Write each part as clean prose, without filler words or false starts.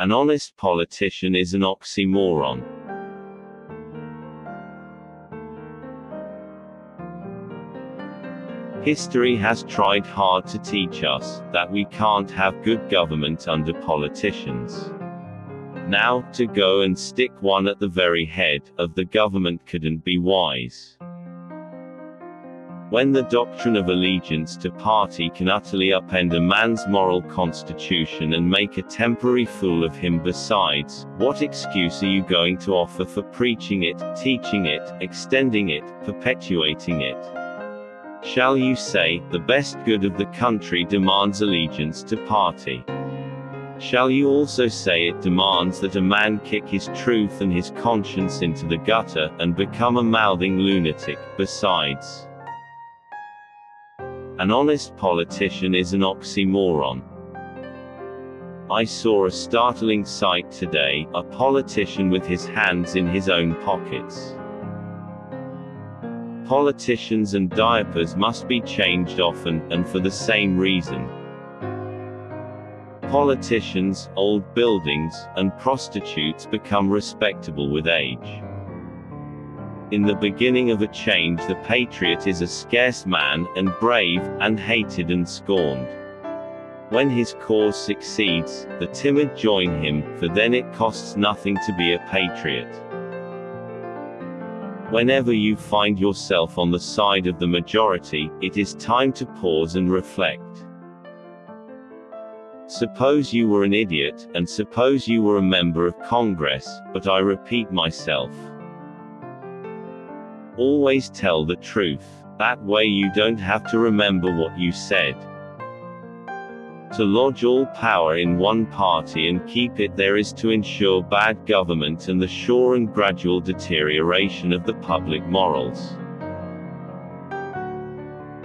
An honest politician is an oxymoron. History has tried hard to teach us that we can't have good government under politicians. Now, to go and stick one at the very head of the government couldn't be wise. When the doctrine of allegiance to party can utterly upend a man's moral constitution and make a temporary fool of him besides, what excuse are you going to offer for preaching it, teaching it, extending it, perpetuating it? Shall you say, the best good of the country demands allegiance to party? Shall you also say it demands that a man kick his truth and his conscience into the gutter, and become a mouthing lunatic, besides? An honest politician is an oxymoron. I saw a startling sight today, a politician with his hands in his own pockets. Politicians and diapers must be changed often, and for the same reason. Politicians, old buildings, and prostitutes become respectable with age. In the beginning of a change, the patriot is a scarce man, and brave, and hated and scorned. When his cause succeeds, the timid join him, for then it costs nothing to be a patriot. Whenever you find yourself on the side of the majority, it is time to pause and reflect. Suppose you were an idiot, and suppose you were a member of Congress, but I repeat myself. Always tell the truth. That way you don't have to remember what you said. To lodge all power in one party and keep it there is to ensure bad government and the sure and gradual deterioration of the public morals.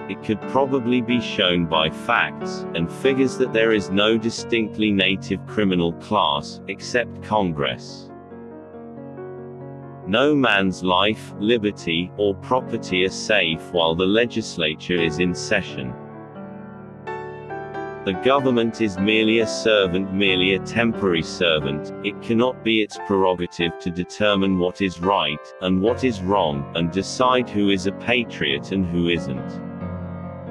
It could probably be shown by facts and figures that there is no distinctly native criminal class, except Congress. No man's life, liberty, or property are safe while the legislature is in session. The government is merely a servant, merely a temporary servant. It cannot be its prerogative to determine what is right, and what is wrong, and decide who is a patriot and who isn't.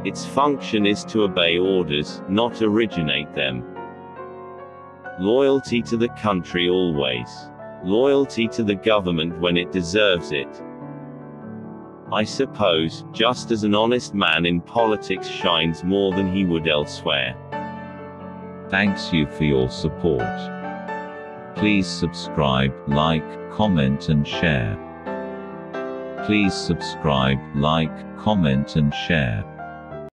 Its function is to obey orders, not originate them. Loyalty to the country always. Loyalty to the government when it deserves it. I suppose, just as an honest man in politics shines more than he would elsewhere. Thanks you for your support. Please subscribe, like, comment and share. Please subscribe, like, comment and share.